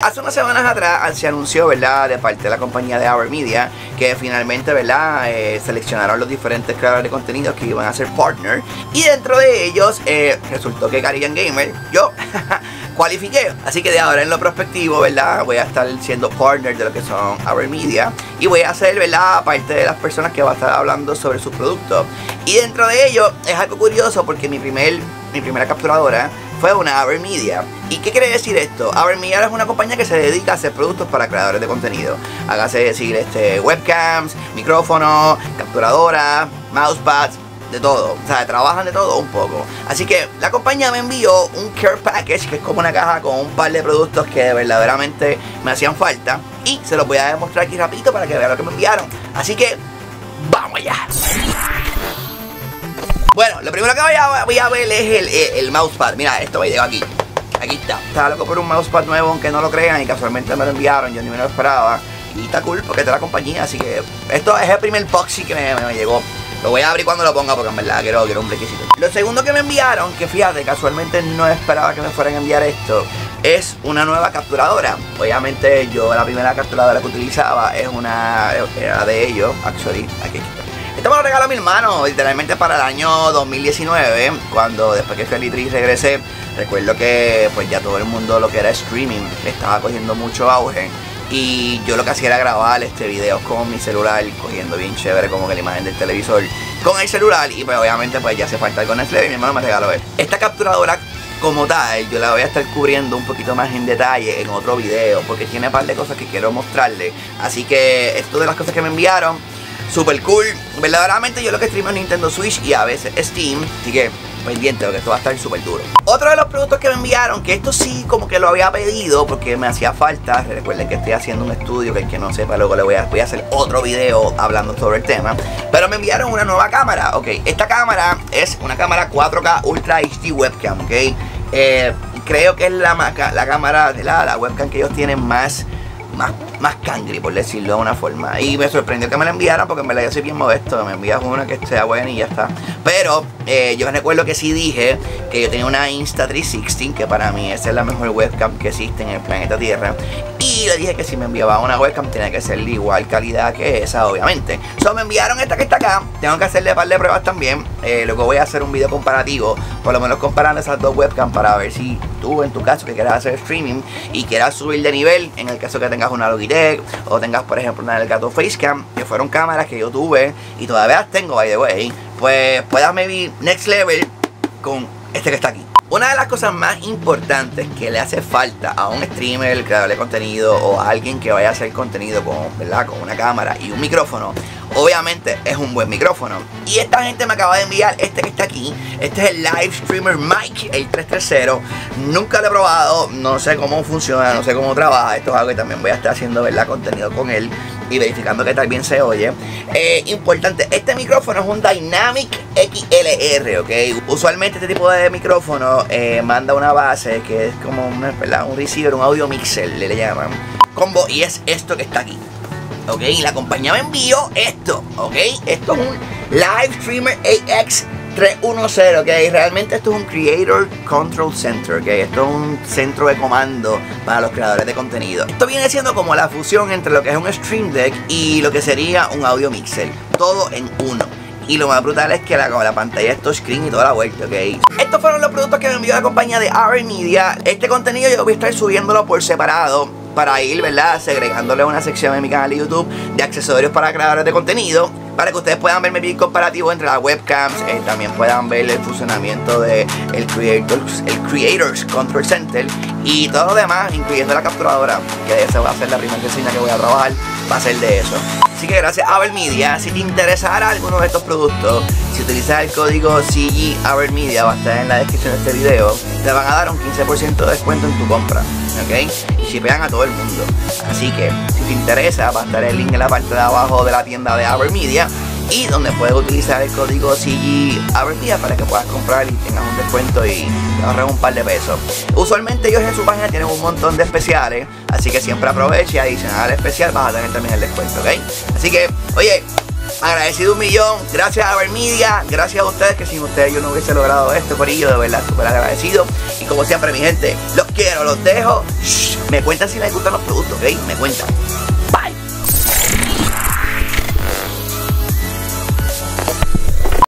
Hace unas semanas atrás se anunció, ¿verdad?, de parte de la compañía de AVerMedia que finalmente, ¿verdad?, seleccionaron los diferentes creadores de contenidos que iban a ser partner, y dentro de ellos resultó que Caribbean Gamer, yo, cualifiqué. Así que de ahora en lo prospectivo, ¿verdad?, voy a estar siendo partner de lo que son AVerMedia y voy a ser, ¿verdad?, parte de las personas que va a estar hablando sobre sus productos. Y dentro de ello es algo curioso porque mi primera capturadora fue una AVerMedia. ¿Y qué quiere decir esto? AVerMedia es una compañía que se dedica a hacer productos para creadores de contenido. Hágase decir webcams, micrófonos, capturadoras, mousepads, de todo. O sea, trabajan de todo un poco. Así que la compañía me envió un care package, que es como una caja con un par de productos que verdaderamente me hacían falta. Y se los voy a demostrar aquí rapidito para que vean lo que me enviaron. Así que, ¡vamos allá! Bueno, lo primero que voy a ver es el mousepad. Mira, esto me llegó aquí. Aquí está. Estaba loco por un mousepad nuevo, aunque no lo crean, y casualmente me lo enviaron. Yo ni me lo esperaba. Y está cool porque está la compañía. Así que esto es el primer boxy que me llegó. Lo voy a abrir cuando lo ponga porque en verdad quiero un requisito. Lo segundo que me enviaron, que fíjate, casualmente no esperaba que me fueran a enviar esto, es una nueva capturadora. Obviamente yo la primera capturadora que utilizaba es era de ellos, actually. Aquí está. Esto me lo regaló mi hermano, literalmente para el año 2019, cuando después que Feli3 regresé. Recuerdo que pues ya todo el mundo lo que era streaming estaba cogiendo mucho auge, y yo lo que hacía era grabar videos con mi celular, cogiendo bien chévere como que la imagen del televisor con el celular, y pues obviamente pues ya hace falta el Netflix, y mi hermano me regaló esto. Esta capturadora como tal yo la voy a estar cubriendo un poquito más en detalle en otro video, porque tiene un par de cosas que quiero mostrarle. Así que esto de las cosas que me enviaron, super cool. Verdaderamente yo lo que streamo es Nintendo Switch y a veces Steam, así que pendiente porque esto va a estar súper duro. Otro de los productos que me enviaron, que esto sí como que lo había pedido porque me hacía falta. Recuerden que estoy haciendo un estudio, que el que no sepa luego le voy a hacer otro video hablando sobre el tema. Pero me enviaron una nueva cámara, ok. Esta cámara es una cámara 4K Ultra HD Webcam, ok. Creo que es la cámara de la webcam que ellos tienen más cangri, por decirlo de una forma. Y me sorprendió que me la enviaran porque en verdad yo soy bien modesto, me envías una que sea buena y ya está. Pero yo recuerdo que sí dije que yo tenía una Insta360, que para mí esa es la mejor webcam que existe en el planeta Tierra, y le dije que si me enviaba una webcam tenía que ser de igual calidad que esa, obviamente. So me enviaron esta que está acá. Tengo que hacerle un par de pruebas también. Luego voy a hacer un video comparativo, por lo menos comparando esas dos webcams, para ver si tú, en tu caso, que quieras hacer streaming y quieras subir de nivel, en el caso que tengas una Logitech o tengas, por ejemplo, una Elgato Facecam, que fueron cámaras que yo tuve y todavía las tengo, by the way, pues puedas maybe next level con este que está aquí. Una de las cosas más importantes que le hace falta a un streamer, creador de contenido o a alguien que vaya a hacer contenido con una cámara y un micrófono, obviamente es un buen micrófono. Y esta gente me acaba de enviar este que está aquí. Este es el Live Streamer Mic 330. Nunca lo he probado, no sé cómo funciona, no sé cómo trabaja. Esto es algo que también voy a estar haciendo, ¿verdad?, contenido con él y verificando que tal bien se oye. Importante, este micrófono es un Dynamic XLR, ok. Usualmente este tipo de micrófono manda una base que es como un receiver, un audio mixer le llaman combo, y es esto que está aquí. Ok, la compañía me envió esto, ok. Esto es un Live Streamer AX310, ok. Realmente esto es un Creator Control Center, ok. Esto es un centro de comando para los creadores de contenido. Esto viene siendo como la fusión entre lo que es un Stream Deck y lo que sería un audio mixer, todo en uno. Y lo más brutal es que la pantalla es touchscreen y toda la vuelta, ok. Estos fueron los productos que me envió la compañía de AVerMedia. Este contenido yo voy a estar subiéndolo por separado, para ir, ¿verdad?, segregándole una sección en mi canal de YouTube de accesorios para creadores de contenido, para que ustedes puedan verme bien comparativo entre las webcams, también puedan ver el funcionamiento del Creators Control Center y todo lo demás, incluyendo la capturadora, que esa va a ser la primera enseñanza que voy a trabajar, va a ser de eso. Así que gracias a AVerMedia. Si te interesará alguno de estos productos, si utilizas el código AVerMedia, va a estar en la descripción de este video, te van a dar un 15% de descuento en tu compra, ok, y shipean a todo el mundo. Así que si te interesa, va a estar el link en la parte de abajo de la tienda de AVerMedia, y donde puedes utilizar el código AVerMedia para que puedas comprar y tengas un descuento y te ahorres un par de pesos. Usualmente ellos en su página tienen un montón de especiales, así que siempre aprovecha, y adicional al especial vas a tener también el descuento, ok. Así que, oye, Agradecido un millón, gracias a AVerMedia, gracias a ustedes, que sin ustedes yo no hubiese logrado esto, corillo, de verdad, súper agradecido. Y como siempre, mi gente, los quiero, los dejo. Shh, me cuentan si les gustan los productos, ¿ok? Me cuentan.